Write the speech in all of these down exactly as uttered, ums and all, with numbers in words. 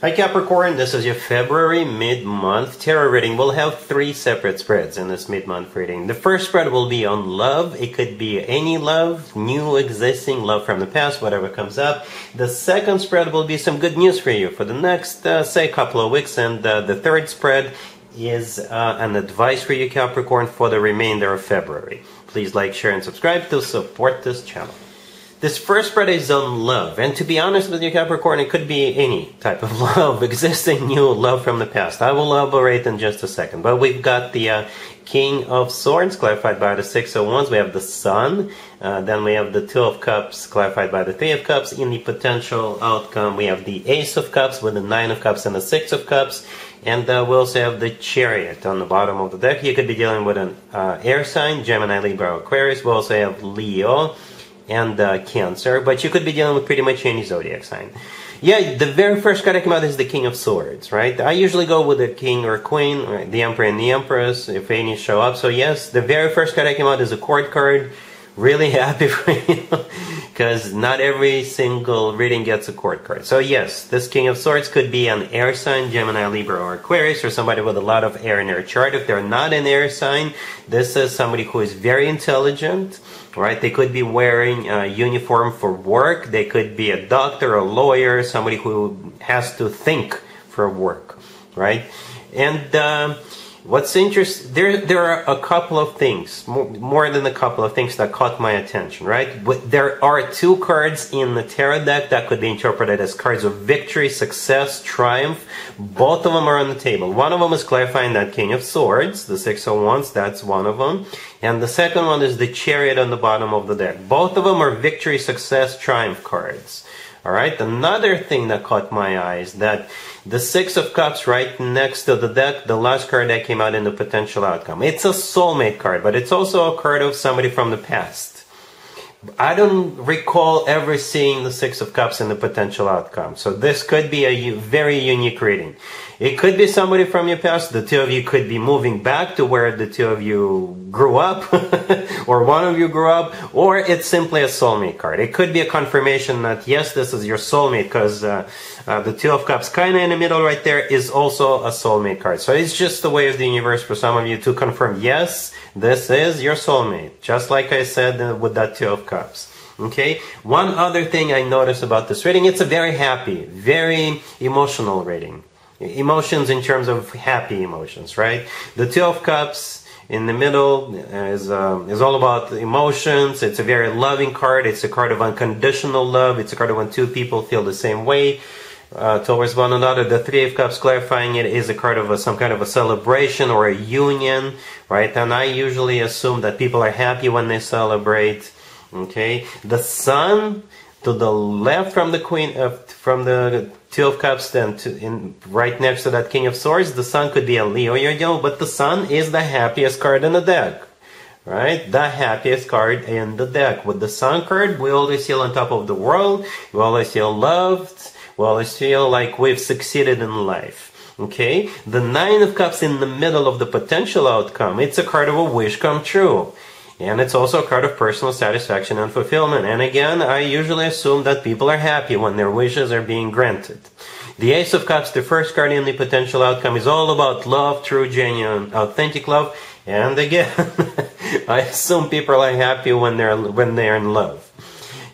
Hi Capricorn, this is your February mid-month tarot reading. We'll have three separate spreads in this mid-month reading. The first spread will be on love. It could be any love, new, existing, love from the past, whatever comes up. The second spread will be some good news for you for the next, uh, say, couple of weeks. And uh, the third spread is uh, an advice for you Capricorn for the remainder of February. Please like, share, and subscribe to support this channel. This first spread is on love, and to be honest with you Capricorn, it could be any type of love, existing, new, love from the past. I will elaborate in just a second, but we've got the uh, King of Swords, clarified by the Six of Wands. We have the Sun, uh, then we have the Two of Cups, clarified by the Three of Cups. In the potential outcome, we have the Ace of Cups with the Nine of Cups and the Six of Cups. And uh, we also have the Chariot on the bottom of the deck. You could be dealing with an uh, air sign, Gemini, Libra, or Aquarius. We also have Leo and uh, Cancer, but you could be dealing with pretty much any zodiac sign. Yeah, the very first card I came out is the King of Swords, right? I usually go with the King or Queen, right? The Emperor and the Empress, if any show up. So yes, the very first card I came out is a Court card. Really happy for you, because not every single reading gets a Court card. So yes, this King of Swords could be an air sign, Gemini, Libra, or Aquarius, or somebody with a lot of air in their chart. If they're not an air sign, this is somebody who is very intelligent, right? They could be wearing a uniform for work. They could be a doctor, a lawyer, somebody who has to think for work, right? And uh, what's interesting, there, there are a couple of things, more, more than a couple of things that caught my attention, right? But there are two cards in the tarot deck that could be interpreted as cards of victory, success, triumph. Both of them are on the table. One of them is clarifying that King of Swords, the Six of Wands, that's one of them. And the second one is the Chariot on the bottom of the deck. Both of them are victory, success, triumph cards. All right, another thing that caught my eye is that the Six of Cups right next to the deck, the last card that came out in the potential outcome. It's a soulmate card, but it's also a card of somebody from the past. I don't recall ever seeing the Six of Cups in the potential outcome. So this could be a very unique reading. It could be somebody from your past. The two of you could be moving back to where the two of you grew up, or one of you grew up, or it's simply a soulmate card. It could be a confirmation that, yes, this is your soulmate, because uh, uh, the Two of Cups kind of in the middle right there is also a soulmate card. So it's just the way of the universe for some of you to confirm, yes, this is your soulmate, just like I said uh, with that Two of Cups. Okay, one other thing I noticed about this reading, it's a very happy, very emotional reading. Emotions in terms of happy emotions, right? The Two of Cups in the middle is, um, is all about emotions. It's a very loving card. It's a card of unconditional love. It's a card of when two people feel the same way uh, towards one another. The Three of Cups, clarifying it, is a card of a, some kind of a celebration or a union, right? And I usually assume that people are happy when they celebrate, okay? The Sun to the left from the Queen, uh, from the Two of Cups, then to, in, right next to that King of Swords, the Sun could be a Leo, you know, but the Sun is the happiest card in the deck, right? The happiest card in the deck. With the Sun card, we always feel on top of the world, we always feel loved, we always feel like we've succeeded in life. Okay, the Nine of Cups in the middle of the potential outcome, it's a card of a wish come true. And it's also a card of personal satisfaction and fulfillment. And again, I usually assume that people are happy when their wishes are being granted. The Ace of Cups, the first card in the potential outcome, is all about love, true, genuine, authentic love. And again, I assume people are happy when they're, when they're in love.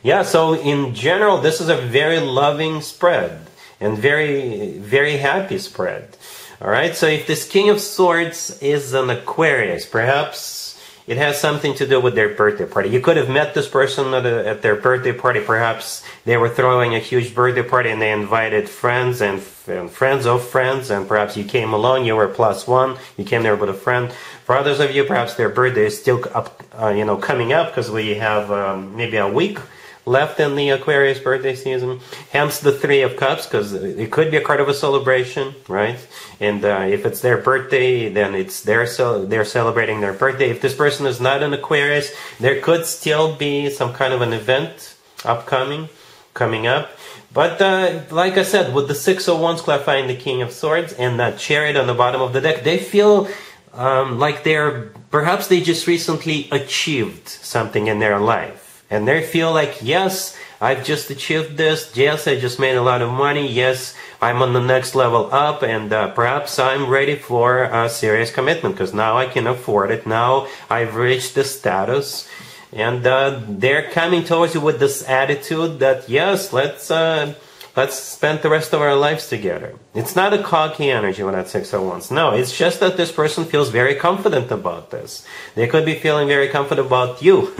Yeah, so in general, this is a very loving spread. And very, very happy spread. Alright, so if this King of Swords is an Aquarius, perhaps it has something to do with their birthday party. You could have met this person at, a, at their birthday party. Perhaps they were throwing a huge birthday party and they invited friends and, and friends of friends. And perhaps you came along, you were plus one, you came there with a friend. For others of you, perhaps their birthday is still up, uh, you know, coming up, because we have um, maybe a week left in the Aquarius birthday season. Hence the Three of Cups, because it could be a card of a celebration, right? And uh, if it's their birthday, then it's their cel they're celebrating their birthday. If this person is not an Aquarius, there could still be some kind of an event upcoming, coming up. But uh, like I said, with the Six of Wands clarifying the King of Swords and that Chariot on the bottom of the deck, they feel um, like they're, perhaps they just recently achieved something in their life. And they feel like, yes, I've just achieved this, yes, I just made a lot of money, yes, I'm on the next level up, and uh, perhaps I'm ready for a serious commitment, because now I can afford it, now I've reached this status. And uh, they're coming towards you with this attitude that, yes, let's uh, let's spend the rest of our lives together. It's not a cocky energy when that six oh ones. No, it's just that this person feels very confident about this. They could be feeling very confident about you,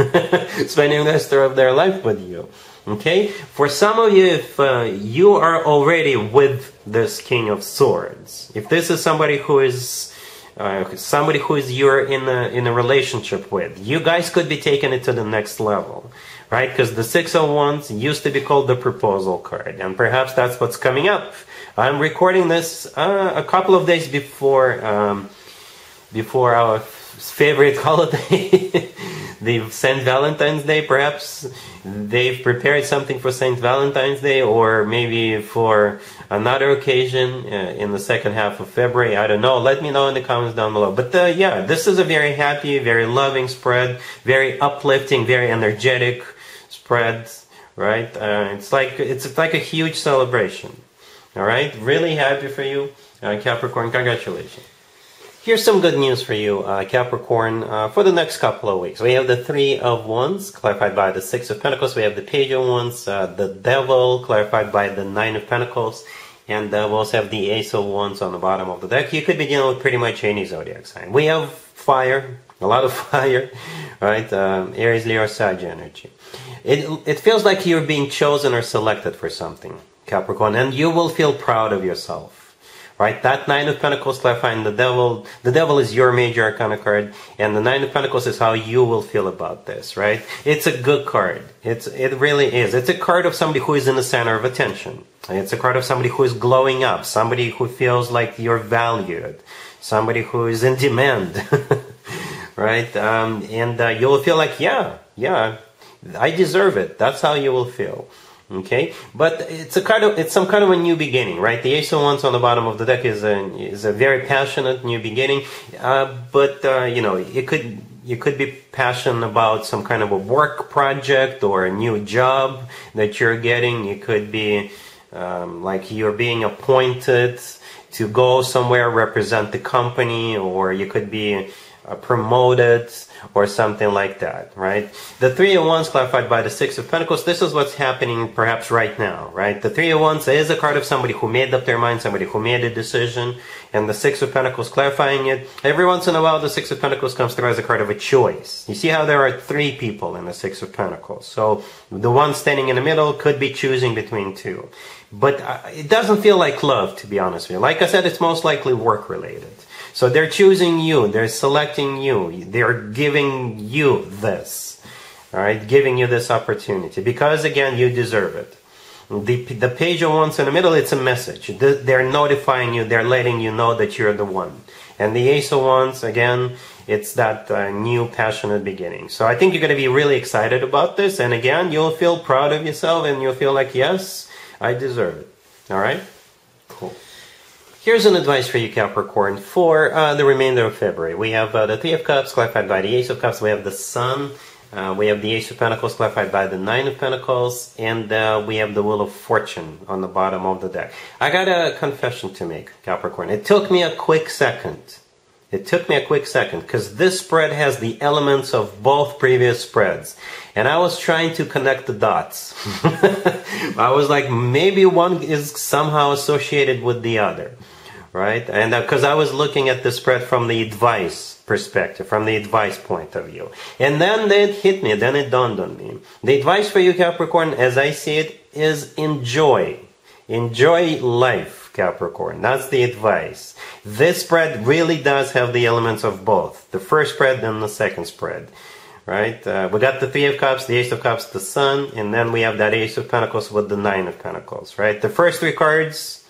spending the rest of their life with you. Okay? For some of you, if uh, you are already with this King of Swords, if this is somebody who is... Uh, somebody who is you're in a in a relationship with, you guys could be taking it to the next level, right? Because the six oh ones used to be called the proposal card, and perhaps that's what's coming up. I'm recording this uh, a couple of days before um, before our favorite holiday, the Saint Valentine's Day. Perhaps they've prepared something for Saint Valentine's Day, or maybe for another occasion uh, in the second half of February. I don't know. Let me know in the comments down below. But uh, yeah, this is a very happy, very loving spread, very uplifting, very energetic spread, right? Uh, it's like it's like a huge celebration. All right, really happy for you, uh, Capricorn. Congratulations. Here's some good news for you, uh, Capricorn, uh, for the next couple of weeks. We have the Three of Wands, clarified by the Six of Pentacles. We have the Page of Wands, uh, the Devil, clarified by the Nine of Pentacles. And uh, we also have the Ace of Wands on the bottom of the deck. You could be dealing with pretty much any zodiac sign. We have fire, a lot of fire, right? Um, Aries, Leo, Sag energy. It, it feels like you're being chosen or selected for something, Capricorn, and you will feel proud of yourself. Right, that Nine of Pentacles clarifying the Devil. The Devil is your major arcana card, and the Nine of Pentacles is how you will feel about this, right? It's a good card. It's it really is. It's a card of somebody who is in the center of attention. It's a card of somebody who is glowing up, somebody who feels like you're valued, somebody who is in demand, right? Um, and uh, you'll feel like, yeah, yeah, I deserve it. That's how you will feel. Okay, but it's a kind of it's some kind of a new beginning, right? The Ace of Wands on the bottom of the deck is a is a very passionate new beginning, uh, but uh, you know it could you could be passionate about some kind of a work project or a new job that you're getting. It could be um, like you're being appointed to go somewhere, represent the company, or you could be uh, promoted. Or something like that, right? The Three of Wands clarified by the Six of Pentacles. This is what's happening perhaps right now, right? The Three of Wands is a card of somebody who made up their mind, somebody who made a decision, and the Six of Pentacles clarifying it. Every once in a while, the Six of Pentacles comes through as a card of a choice. You see how there are three people in the Six of Pentacles. So the one standing in the middle could be choosing between two. But it doesn't feel like love, to be honest with you. Like I said, it's most likely work-related. So they're choosing you, they're selecting you, they're giving you this, all right, giving you this opportunity, because again, you deserve it. The, the Page of Wands in the middle, it's a message. They're notifying you, they're letting you know that you're the one. And the Ace of Wands, again, it's that uh, new passionate beginning. So I think you're going to be really excited about this, and again, you'll feel proud of yourself, and you'll feel like, yes, I deserve it, all right? Cool. Here's an advice for you, Capricorn, for uh, the remainder of February. We have uh, the Three of Cups, clarified by the Ace of Cups. We have the Sun. Uh, we have the Ace of Pentacles, clarified by the Nine of Pentacles. And uh, we have the Wheel of Fortune on the bottom of the deck. I got a confession to make, Capricorn. It took me a quick second. It took me a quick second, because this spread has the elements of both previous spreads. And I was trying to connect the dots. I was like, maybe one is somehow associated with the other. Right? And because uh, I was looking at the spread from the advice perspective, from the advice point of view. And then it hit me, then it dawned on me. The advice for you, Capricorn, as I see it, is enjoy. Enjoy life, Capricorn. That's the advice. This spread really does have the elements of both. The first spread and the second spread. Right? Uh, we got the Three of Cups, the Ace of Cups, the Sun, and then we have that Ace of Pentacles with the Nine of Pentacles. Right? The first three cards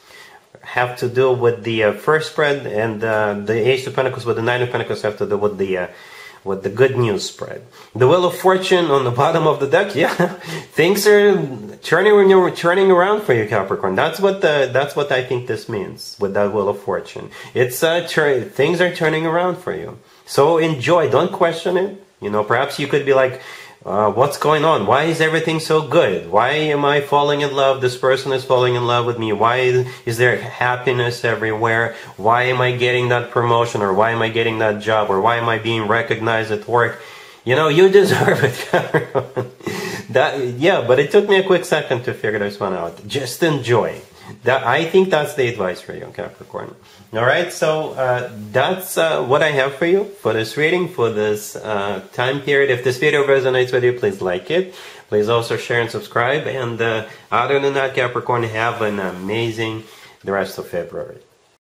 have to do with the uh, first spread, and uh, the Ace of Pentacles with the Nine of Pentacles have to do with the uh, with the good news spread. The Wheel of Fortune on the bottom of the deck, yeah, things are turning turning around for you, Capricorn. That's what the, that's what I think this means with that Wheel of Fortune. It's uh, things are turning around for you. So enjoy. Don't question it. You know, perhaps you could be like, Uh, what's going on? Why is everything so good? Why am I falling in love? This person is falling in love with me. Why is there happiness everywhere? Why am I getting that promotion? Or why am I getting that job? Or why am I being recognized at work? You know, you deserve it. That, yeah, but it took me a quick second to figure this one out. Just enjoy. That, I think that's the advice for you, Capricorn. Alright, so uh, that's uh, what I have for you for this reading, for this uh, time period. If this video resonates with you, please like it. Please also share and subscribe. And uh, other than that, Capricorn, have an amazing the rest of February.